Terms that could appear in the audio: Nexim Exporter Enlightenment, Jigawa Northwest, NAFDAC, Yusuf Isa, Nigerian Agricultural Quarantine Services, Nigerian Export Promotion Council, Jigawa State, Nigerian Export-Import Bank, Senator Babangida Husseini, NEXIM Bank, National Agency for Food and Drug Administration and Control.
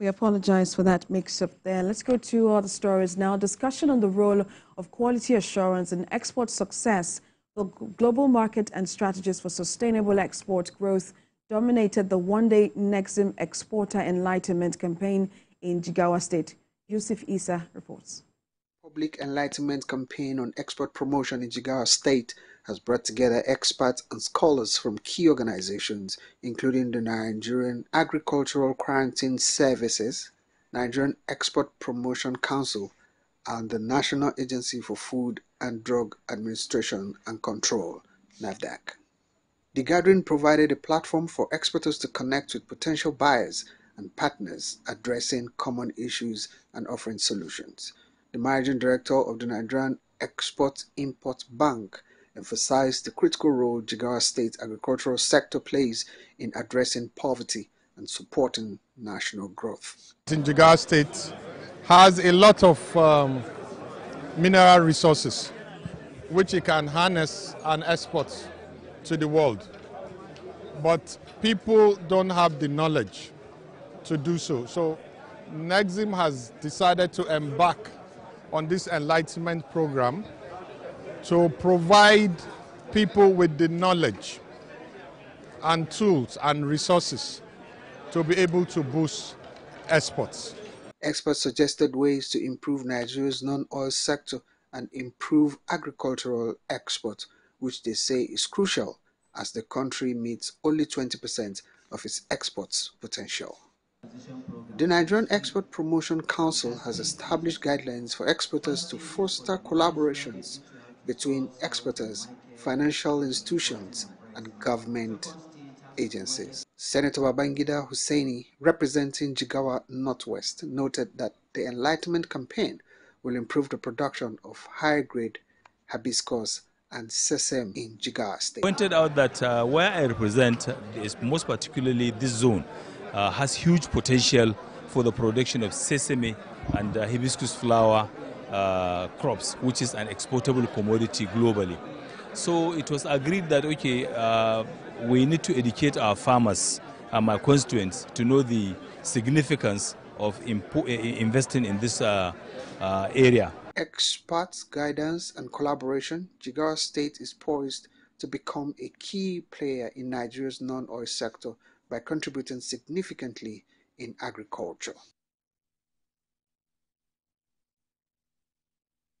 We apologize for that mix-up there. Let's go to other stories now. Discussion on the role of quality assurance in export success. The global market and strategies for sustainable export growth dominated the one-day Nexim Exporter Enlightenment campaign in Jigawa State. Yusuf Isa reports. Public enlightenment campaign on export promotion in Jigawa State has brought together experts and scholars from key organizations, including the Nigerian Agricultural Quarantine Services, Nigerian Export Promotion Council, and the National Agency for Food and Drug Administration and Control, NAFDAC. The gathering provided a platform for exporters to connect with potential buyers and partners, addressing common issues and offering solutions. The managing director of the Nigerian Export-Import Bank emphasized the critical role Jigawa State's agricultural sector plays in addressing poverty and supporting national growth. Jigawa State has a lot of mineral resources which it can harness and export to the world, but people don't have the knowledge to do so. So Nexim has decided to embark on this enlightenment program to provide people with the knowledge and tools and resources to be able to boost exports. Experts suggested ways to improve Nigeria's non-oil sector and improve agricultural export, which they say is crucial as the country meets only 20% of its exports potential. The Nigerian Export Promotion Council has established guidelines for exporters to foster collaborations between exporters, financial institutions, and government agencies. Senator Babangida Husseini, representing Jigawa Northwest, noted that the Enlightenment campaign will improve the production of high-grade hibiscus and sesame in Jigawa State. Pointed out that where I represent is most particularly this zone. Has huge potential for the production of sesame and hibiscus flower crops, which is an exportable commodity globally. So it was agreed that, okay, we need to educate our farmers and my constituents to know the significance of investing in this area. Experts' guidance and collaboration, Jigawa State is poised to become a key player in Nigeria's non-oil sector by contributing significantly in agriculture.